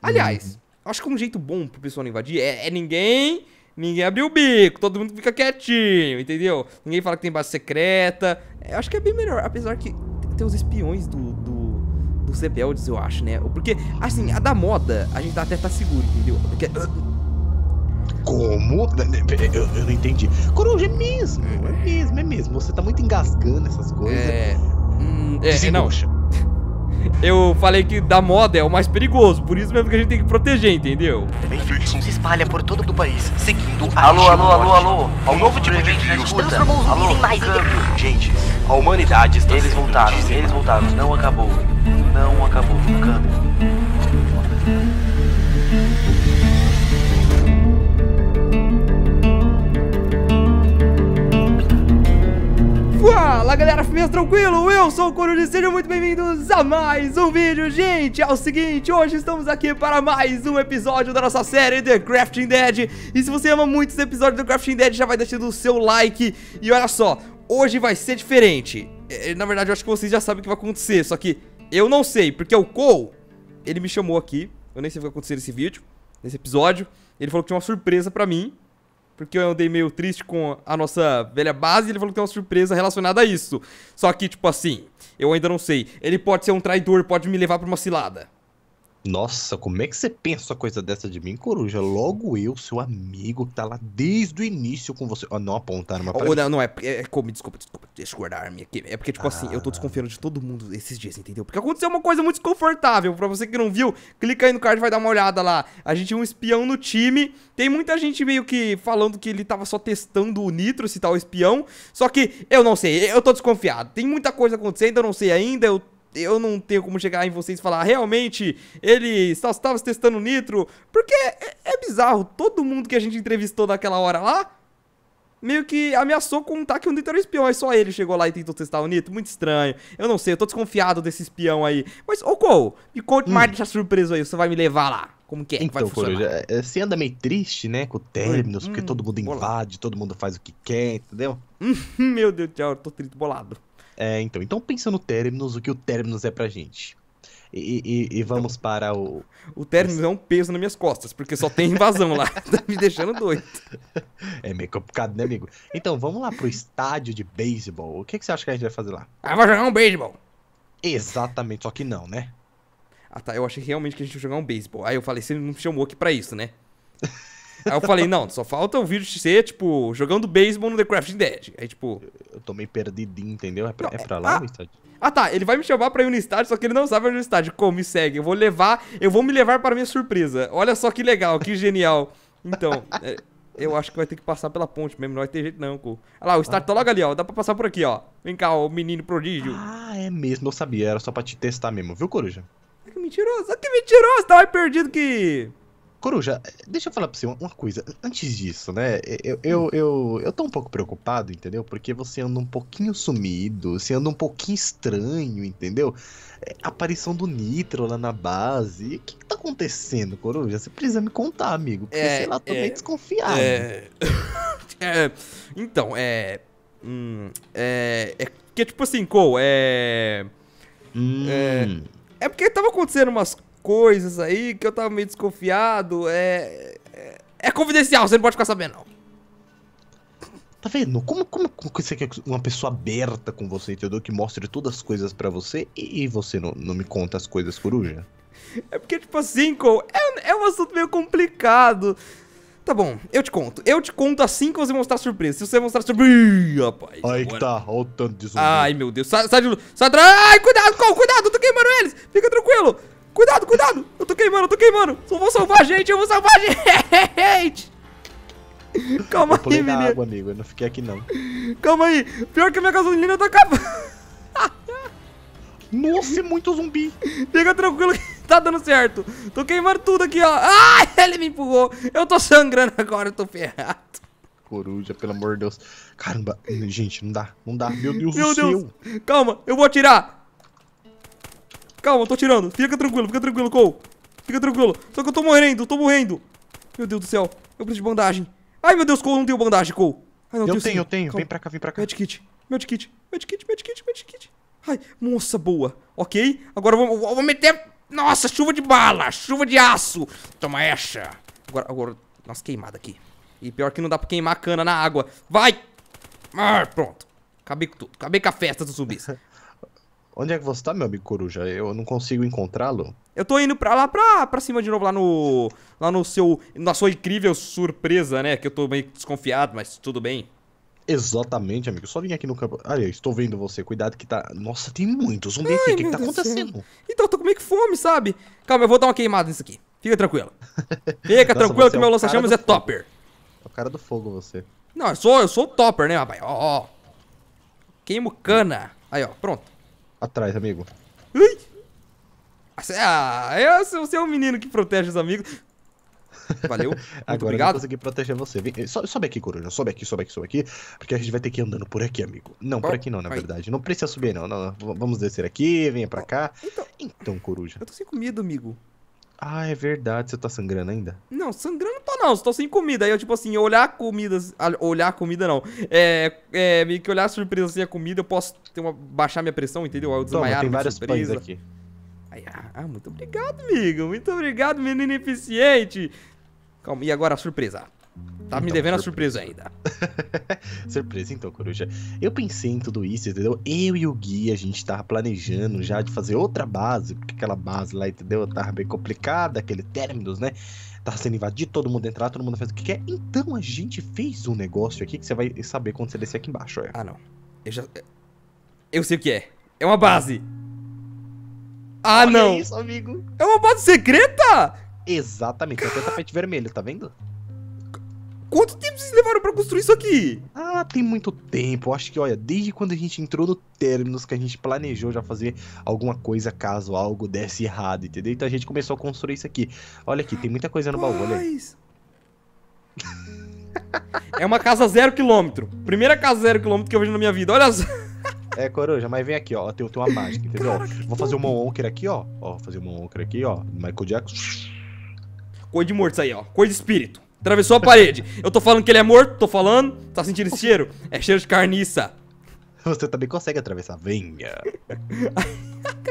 Aliás, acho que um jeito bom pro pessoal não invadir é ninguém abrir o bico, todo mundo fica quietinho, entendeu? Ninguém fala que tem base secreta. Eu acho que é bem melhor, apesar que tem os espiões dos rebeldes, eu acho, né? Porque, assim, a da moda, a gente até tá seguro, entendeu? Porque... Como? Eu não entendi. Coruja, é mesmo. Você tá muito engasgando essas coisas. Não. Eu falei que da moda é o mais perigoso, por isso mesmo que a gente tem que proteger, entendeu? Se espalha por todo o país, seguindo a... Alô, ao novo tipo de vírus, transformou os zumbis em mais inteligentes. A humanidade está... Eles voltaram, não acabou ficando. Fala galera, firmeza, tranquilo? Eu sou o Coruja e sejam muito bem-vindos a mais um vídeo. Gente, é o seguinte, hoje estamos aqui para mais um episódio da nossa série The Crafting Dead. E se você ama muito esse episódio do Crafting Dead, já vai deixando o seu like. E olha só, hoje vai ser diferente. Na verdade, eu acho que vocês já sabem o que vai acontecer, só que eu não sei, porque o Cole, ele me chamou aqui. Eu nem sei o que vai acontecer nesse vídeo, nesse episódio. Ele falou que tinha uma surpresa pra mim, porque eu andei meio triste com a nossa velha base, ele falou que tem uma surpresa relacionada a isso. Só que, tipo assim, eu ainda não sei. Ele pode ser um traidor, pode me levar pra uma cilada. Nossa, como é que você pensa uma coisa dessa de mim, Coruja? Logo eu, seu amigo, que tá lá desde o início com você. Não apontaram uma... Desculpa, deixa eu guardar a arma aqui. É porque, tipo assim, eu tô desconfiando de todo mundo esses dias, entendeu? Porque aconteceu uma coisa muito desconfortável. Pra você que não viu, clica aí no card e vai dar uma olhada lá. A gente tinha um espião no time. Tem muita gente meio que falando que ele tava só testando o Nitro, esse tal espião. Só que, eu não sei, eu tô desconfiado. Tem muita coisa acontecendo, eu não sei ainda, eu não tenho como chegar em vocês e falar, realmente, ele estava testando o Nitro. Porque é bizarro, todo mundo que a gente entrevistou naquela hora lá, meio que ameaçou contar que o Nitro era espião. Aí só ele chegou lá e tentou testar o Nitro, muito estranho. Eu não sei, eu tô desconfiado desse espião aí. Mas, ô Cole, me conte mais dessa surpresa aí, você vai me levar lá. Como que é? Então, Coruja, você anda meio triste, né, com o Términos, porque todo mundo invade, todo mundo faz o que quer, entendeu? Meu Deus do céu, eu tô triste, bolado. É, então pensa no Términos, o que o Términos é pra gente. E vamos para o... O Términos é um peso nas minhas costas, porque só tem invasão lá, tá me deixando doido. É meio complicado, né, amigo? Então, vamos lá pro estádio de beisebol. O que, você acha que a gente vai fazer lá? Ah, vai jogar um beisebol. Exatamente, só que não, né? Ah, tá, eu achei realmente que a gente ia jogar um beisebol. Aí eu falei, você não me chamou aqui pra isso, né? Aí eu falei, não, só falta o vídeo de ser, tipo, jogando beisebol no The Crafting Dead. Aí, tipo... Eu tô meio perdidinho, entendeu? É pra lá o estádio? Ah, tá. Ele vai me chamar pra ir no estádio, só que ele não sabe onde é o estádio. Como? Me segue. Eu vou me levar para minha surpresa. Olha só que legal, que genial. Então, eu acho que vai ter que passar pela ponte mesmo. Não vai ter jeito não, Cole. Olha lá, o estádio tá logo ali, ó. Dá pra passar por aqui, ó. Vem cá, ó, o menino prodígio. Ah, é mesmo. Eu sabia. Era só pra te testar mesmo, viu, Coruja? Que mentiroso. Que mentiroso. Tá mais perdido que... Coruja, deixa eu falar pra você uma coisa, antes disso, né, eu tô um pouco preocupado, entendeu, porque você anda um pouquinho sumido, você anda um pouquinho estranho, entendeu, a aparição do Nitro lá na base, o que tá acontecendo, Coruja? Você precisa me contar, amigo, porque, sei lá, tô meio desconfiado. Porque, tipo assim, Cole, é porque tava acontecendo umas coisas aí que eu tava meio desconfiado. É confidencial, você não pode ficar sabendo, não. Tá vendo? Como você quer uma pessoa aberta com você, entendeu? Que mostre todas as coisas pra você e você não me conta as coisas, Coruja? É porque, tipo assim, Cole, é um assunto meio complicado. Tá bom, eu te conto. Eu te conto assim que você mostrar surpresa. Se você mostrar surpresa... Ih, rapaz. Aí que tá, olha o tanto de zumbi. Ai, meu Deus. Sai de... Ai, cuidado, Cole, cuidado, eu tô queimando eles. Fica tranquilo. Cuidado! Eu tô queimando! Só vou salvar a gente, Calma aí, menino. Eu pulei na água, amigo, eu não fiquei aqui, não. Calma aí, pior que a minha gasolina tá acabando. Nossa, é muito zumbi. Fica tranquilo que tá dando certo. Tô queimando tudo aqui, ó. Ai, ele me empurrou. Eu tô sangrando agora, eu tô ferrado. Coruja, pelo amor de Deus. Caramba, gente, não dá. Meu Deus do céu. Calma, eu vou atirar. Calma, eu tô tirando. Fica tranquilo, Cole. Fica tranquilo. Só que eu tô morrendo. Meu Deus do céu. Eu preciso de bandagem. Ai, meu Deus, Cole, não tenho bandagem, Cole. Ai, não, eu tenho. Calma. Vem pra cá. Medkit. Ai, moça boa. Ok, agora eu vou meter Nossa, chuva de bala, chuva de aço. Toma essa. Agora, nossa, queimada aqui. E pior que não dá pra queimar a cana na água. Vai! Ah, pronto. Acabei com tudo. Acabei com a festa dos zumbis. Onde é que você tá, meu amigo Coruja? Eu não consigo encontrá-lo. Eu tô indo pra lá, pra cima de novo, na sua incrível surpresa, né? Que eu tô meio desconfiado, mas tudo bem. Exatamente, amigo. Só vim aqui no campo. Ah, eu estou vendo você. Cuidado que tá... Nossa, tem muito zumbi aqui. O que tá acontecendo? Então, eu tô com meio que fome, sabe? Calma, eu vou dar uma queimada nisso aqui. Fica tranquilo. Fica tranquilo que meu lança-chamas é topper. É o cara do fogo, você. Não, eu sou o topper, né, rapaz? Ó. Queimo cana. Aí, ó. Pronto. Atrás, amigo. Ui! Ah, você é um menino que protege os amigos. Valeu, muito obrigado. Eu consegui proteger você. Vem, sobe aqui, Coruja. Sobe aqui. Porque a gente vai ter que ir andando por aqui, amigo. Não, por aqui não, na verdade. Não precisa subir, não. Vamos descer aqui, venha pra cá. Então, Coruja. Eu tô sem comida, amigo. Ah, é verdade. Você tá sangrando ainda? Não, sangrando tô não. Tô sem comida. Aí eu, tipo assim, olhar a comida não. Meio que olhar a surpresa sem a comida, eu posso baixar minha pressão, entendeu? Eu desmaiar. Tem várias pães aqui. Ah, muito obrigado, amigo. Muito obrigado, menino eficiente. Calma, e agora a surpresa? Tá me devendo a surpresa ainda. Surpresa, então, Coruja. Eu pensei em tudo isso, entendeu? Eu e o Gui, a gente tava planejando já de fazer outra base, porque aquela base lá, entendeu? Tava bem complicada, aquele Términos, né? Tava sendo invadido, todo mundo entrar, todo mundo faz o que quer. Então a gente fez um negócio aqui que você vai saber quando você descer aqui embaixo, olha. Ah, não. Eu sei o que é. É uma base. Ah, olha, não. Isso, amigo. É uma base secreta? Exatamente, até tapete vermelho, tá vendo? Quanto tempo vocês levaram pra construir isso aqui? Ah, tem muito tempo, acho que, olha, desde quando a gente entrou no Terminus que a gente planejou já fazer alguma coisa caso algo desse errado, entendeu? Então a gente começou a construir isso aqui. Olha aqui, tem muita coisa no baú, olha aí. É uma casa 0 km, primeira casa 0 km que eu vejo na minha vida, olha só. É, Coruja, mas vem aqui, ó, tem uma mágica, entendeu? Cara, vou fazer um Monker aqui, ó, Michael Jackson. Coisa de morto isso aí, ó. Coisa de espírito. Atravessou a parede. Eu tô falando que ele é morto, tô falando. Tá sentindo esse cheiro? É cheiro de carniça. Você também consegue atravessar. Venha.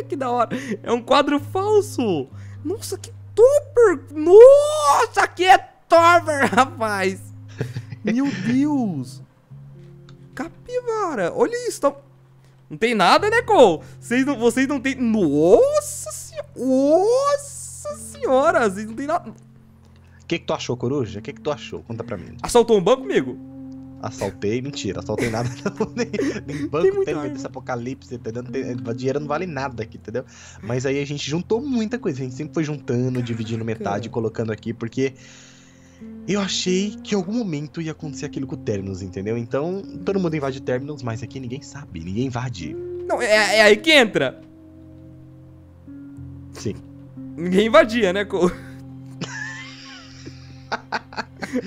Que da hora. É um quadro falso. Nossa, que topper. Nossa, que é topper, rapaz. Meu Deus. Capivara. Olha isso. Tá... Não tem nada, né, Cole? Vocês não tem... Nossa senhora. Nossa senhora. Vocês não tem nada... O que tu achou, Coruja? O que tu achou? Conta pra mim. Assaltou um banco, amigo? Assaltei, mentira, assaltei nada. Nem banco tem medo desse apocalipse, entendeu? Dinheiro não vale nada aqui, entendeu? Mas aí a gente juntou muita coisa, a gente sempre foi juntando, dividindo metade, colocando aqui, porque eu achei que em algum momento ia acontecer aquilo com o Terminus, entendeu? Então, todo mundo invade Terminus, mas aqui ninguém sabe, ninguém invade. Não, é aí que entra. Sim. Ninguém invadia, né, Coruja?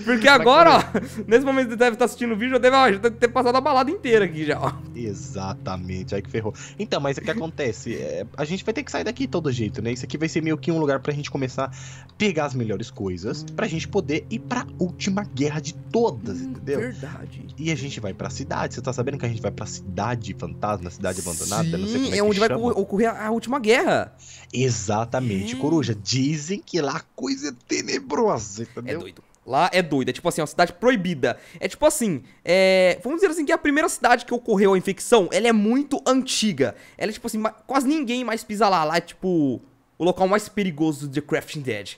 Porque agora, ó, nesse momento que você deve estar assistindo o vídeo, já deve ter passado a balada inteira aqui já, ó. Exatamente, aí que ferrou. Então, mas o que acontece? A gente vai ter que sair daqui de todo jeito, né? Isso aqui vai ser meio que um lugar pra gente começar a pegar as melhores coisas, pra gente poder ir pra última guerra de todas, entendeu? Verdade. E a gente vai pra cidade, você tá sabendo que a gente vai pra cidade fantasma, cidade abandonada? Sim, não sei como é que onde chama. Vai ocorrer a última guerra. Exatamente, Coruja, dizem que lá a coisa é tenebrosa, entendeu? É doido. Lá é doido, é tipo assim, uma cidade proibida. É tipo assim, vamos dizer assim que a primeira cidade que ocorreu a infecção, ela é muito antiga. Ela é tipo assim, quase ninguém mais pisa lá. Lá é tipo o local mais perigoso do The Crafting Dead.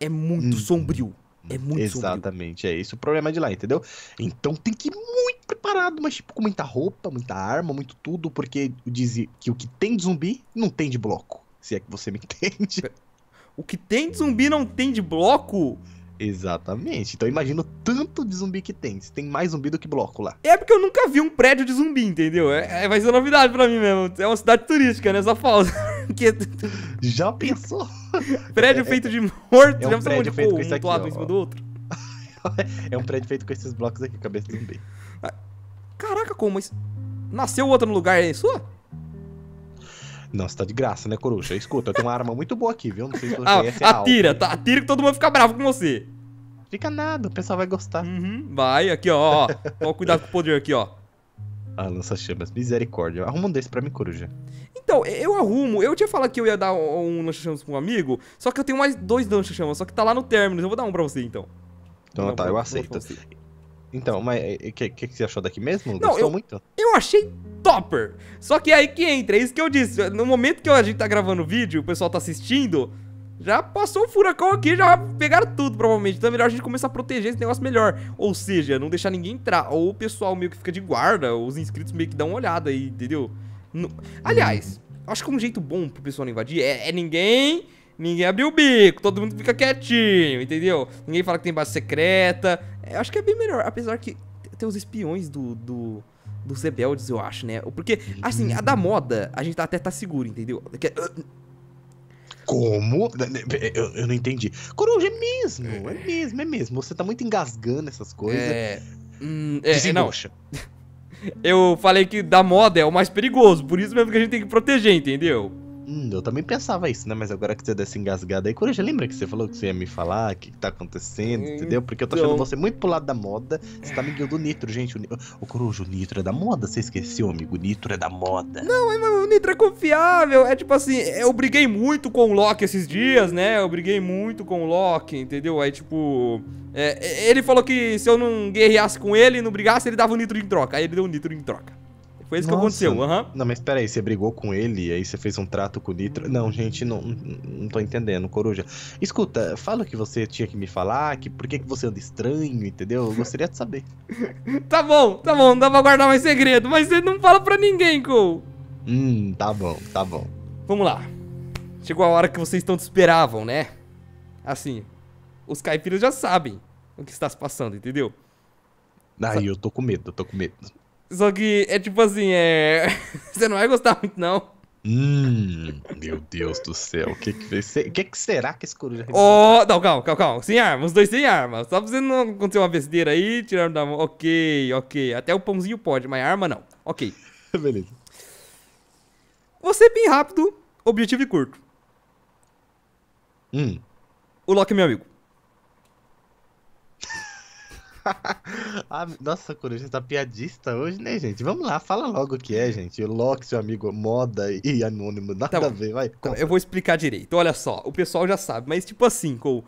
É muito sombrio. É muito sombrio. Exatamente, é isso o problema de lá, entendeu? Então tem que ir muito preparado, mas tipo com muita roupa, muita arma, muito tudo. Porque dizem que o que tem de zumbi não tem de bloco. Se é que você me entende. O que tem de zumbi não tem de bloco? Exatamente, então imagina o tanto de zumbi que tem. Se tem mais zumbi do que bloco lá. É porque eu nunca vi um prédio de zumbi, entendeu? Vai ser novidade pra mim mesmo. É uma cidade turística, né? Só falta. Já pensou? Prédio feito de morto. Já pensou onde foi um toado em cima do outro? É um prédio feito com esses blocos aqui, cabeça de zumbi. Caraca, como? Mas nasceu outra no lugar aí, sua? Nossa, tá de graça, né, Coruja? Escuta, eu tenho uma arma muito boa aqui, viu? Não sei se você conhece a alma. Atira que todo mundo fica bravo com você. Fica nada, o pessoal vai gostar. Vai, aqui, ó. Ó, cuidado com o poder aqui, ó. Ah, lança-chamas. Misericórdia. Arruma um desse pra mim, Coruja. Então, eu arrumo. Eu tinha falado que eu ia dar um lança-chamas pra um amigo, só que eu tenho mais dois lança-chamas, só que tá lá no Términos. Eu vou dar um pra você, então. Então tá, eu aceito. Então, mas o que você achou daqui mesmo? Não, gostou muito? Eu achei topper. Só que é aí que entra, é isso que eu disse. No momento que a gente tá gravando o vídeo, o pessoal tá assistindo, já passou um furacão aqui, já pegaram tudo, provavelmente. Então é melhor a gente começar a proteger esse negócio melhor. Ou seja, não deixar ninguém entrar. Ou o pessoal meio que fica de guarda, ou os inscritos meio que dão uma olhada aí, entendeu? No... Aliás, acho que um jeito bom pro pessoal não invadir é ninguém... Ninguém abriu o bico, todo mundo fica quietinho, entendeu? Ninguém fala que tem base secreta. Eu acho que é bem melhor, apesar que tem os espiões dos rebeldes, eu acho, né? Porque, assim, a da moda, a gente até tá seguro, entendeu? Como? Eu não entendi. Coruja, é mesmo, é mesmo, é mesmo. Você tá muito engasgando essas coisas. Desengoxa. Eu falei que da moda é o mais perigoso, por isso mesmo que a gente tem que proteger, entendeu? Eu também pensava isso, né? Mas agora que você desse engasgada aí, Coruja, lembra que você falou que você ia me falar o que tá acontecendo, entendeu? Porque eu tô achando você muito pro lado da moda. Você tá amiguinho do Nitro, gente. O Coruja, o Nitro é da moda? Você esqueceu, amigo? O Nitro é da moda. Não, mas o Nitro é confiável. É tipo assim, eu briguei muito com o Loki esses dias, né? Eu briguei muito com o Loki, entendeu? Aí, tipo... ele falou que se eu não guerreasse com ele, não brigasse, ele dava o Nitro em troca. Aí ele deu o Nitro em troca. Foi isso que aconteceu, Não, mas pera aí, você brigou com ele, aí você fez um trato com o Nitro. Não, gente, não tô entendendo, Coruja. Escuta, fala o que você tinha que me falar, por que você anda estranho, entendeu? Eu gostaria de saber. Tá bom, não dá pra guardar mais segredo, mas você não fala pra ninguém, Cole. Tá bom, tá bom. Vamos lá. Chegou a hora que vocês tanto esperavam, né? Assim, os caipiras já sabem o que está se passando, entendeu? Aí eu tô com medo, eu tô com medo. Só que é tipo assim, você não vai gostar muito, não. Meu Deus do céu. O que será que esse Coruja... Oh, não, calma, calma, calma. Sem arma, os dois sem arma. Só pra você não acontecer uma besteira aí, tiraram da mão. Ok, ok. Até o pãozinho pode, mas arma não. Ok. Beleza. Você é bem rápido, objetivo e curto. O Loki é meu amigo. Ah, nossa, Coruja tá piadista hoje, né, gente? Vamos lá, fala logo o que é, gente. O Loki, seu amigo, moda e anônimo, nada a ver, vai. Então, eu vou explicar direito. Olha só, o pessoal já sabe, mas tipo assim, Cole,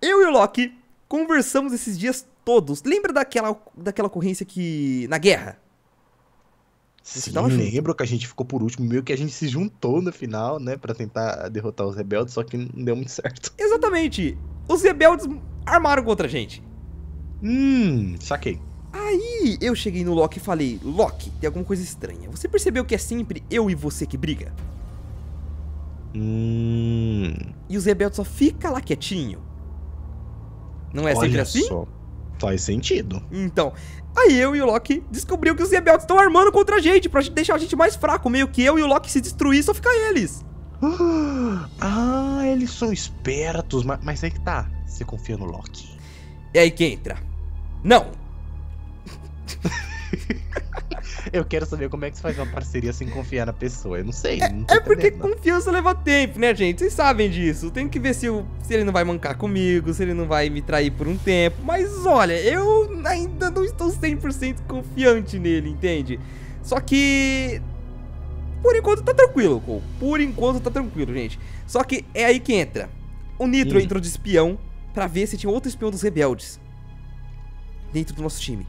eu e o Loki conversamos esses dias todos. Lembra daquela ocorrência que... na guerra? Sim, lembro que a gente ficou por último, meio que a gente se juntou no final, né, pra tentar derrotar os rebeldes, só que não deu muito certo. Exatamente. Os rebeldes armaram contra a gente. Saquei. Aí eu cheguei no Loki e falei: Loki, tem alguma coisa estranha. Você percebeu que é sempre eu e você que briga? E os rebeldes só fica lá quietinho. Não é sempre assim? Só. Faz sentido. Então, aí eu e o Loki descobriu que os rebeldes estão armando contra a gente, pra deixar a gente mais fraco, meio que eu e o Loki se destruir, só ficar eles. Ah, eles são espertos, mas aí que tá. Você confia no Loki? É aí que entra. Não! Eu quero saber como é que você faz uma parceria sem confiar na pessoa. Eu não sei. É porque confiança leva tempo, né, gente? Vocês sabem disso. Tem que ver se ele não vai mancar comigo, se ele não vai me trair por um tempo. Mas olha, eu ainda não estou 100% confiante nele, entende? Só que... por enquanto tá tranquilo, Cole. Por enquanto tá tranquilo, gente. Só que é aí que entra. O Nitro entrou de espião pra ver se tinha outro espião dos rebeldes dentro do nosso time.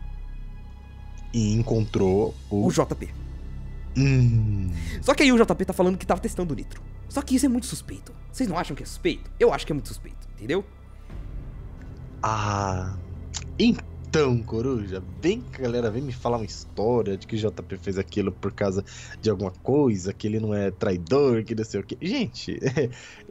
E encontrou o JP. Só que aí o JP tá falando que tava testando o Nitro. Só que isso é muito suspeito. Vocês não acham que é suspeito? Eu acho que é muito suspeito, entendeu? Ah, então, Coruja, bem que a galera vem me falar uma história de que o JP fez aquilo por causa de alguma coisa, que ele não é traidor, que não sei o que. Gente,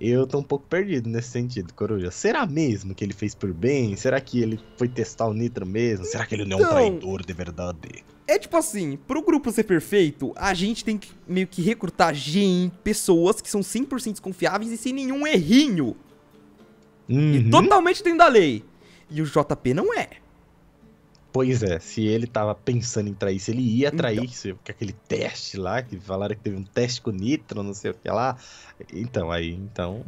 eu tô um pouco perdido nesse sentido, Coruja. Será mesmo que ele fez por bem? Será que ele foi testar o Nitro mesmo? Será que ele não é um traidor de verdade? É tipo assim, pro grupo ser perfeito, a gente tem que meio que recrutar pessoas que são 100% confiáveis e sem nenhum errinho. E totalmente dentro da lei. E o JP não é. Pois é, se ele tava pensando em trair, se ele ia trair, então, aquele teste lá, que falaram que teve um teste com Nitro, não sei o que lá. Então, aí, então...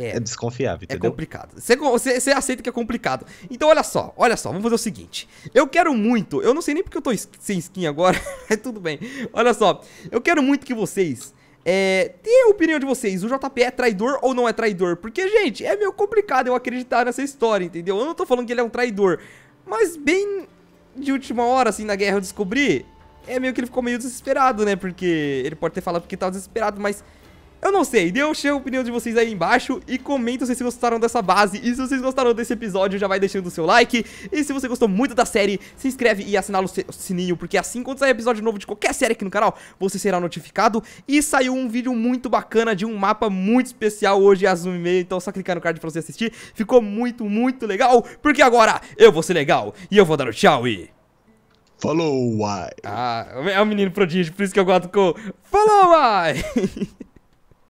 É desconfiável, entendeu? É complicado. Você aceita que é complicado. Então, olha só, vamos fazer o seguinte. Eu quero muito, eu não sei nem porque eu tô sem skin agora, mas tudo bem. Olha só, eu quero muito que vocês... tem a opinião de vocês, o JP é traidor ou não é traidor? Porque, gente, é meio complicado eu acreditar nessa história, entendeu? Eu não tô falando que ele é um traidor, mas bem de última hora, assim, na guerra eu descobri, é meio que ele ficou meio desesperado, né? Porque ele pode ter falado porque tava desesperado, mas... eu não sei, deixa a opinião de vocês aí embaixo e comenta se vocês gostaram dessa base. E se vocês gostaram desse episódio, já vai deixando o seu like. E se você gostou muito da série, se inscreve e assinala o sininho, porque assim, quando sair episódio novo de qualquer série aqui no canal, você será notificado. E saiu um vídeo muito bacana de um mapa muito especial hoje às 1h30, então é só clicar no card pra você assistir. Ficou muito, muito legal, porque agora eu vou ser legal e eu vou dar o tchau e... falou, uai! Ah, é um menino prodígio, por isso que eu gosto com... falou, uai!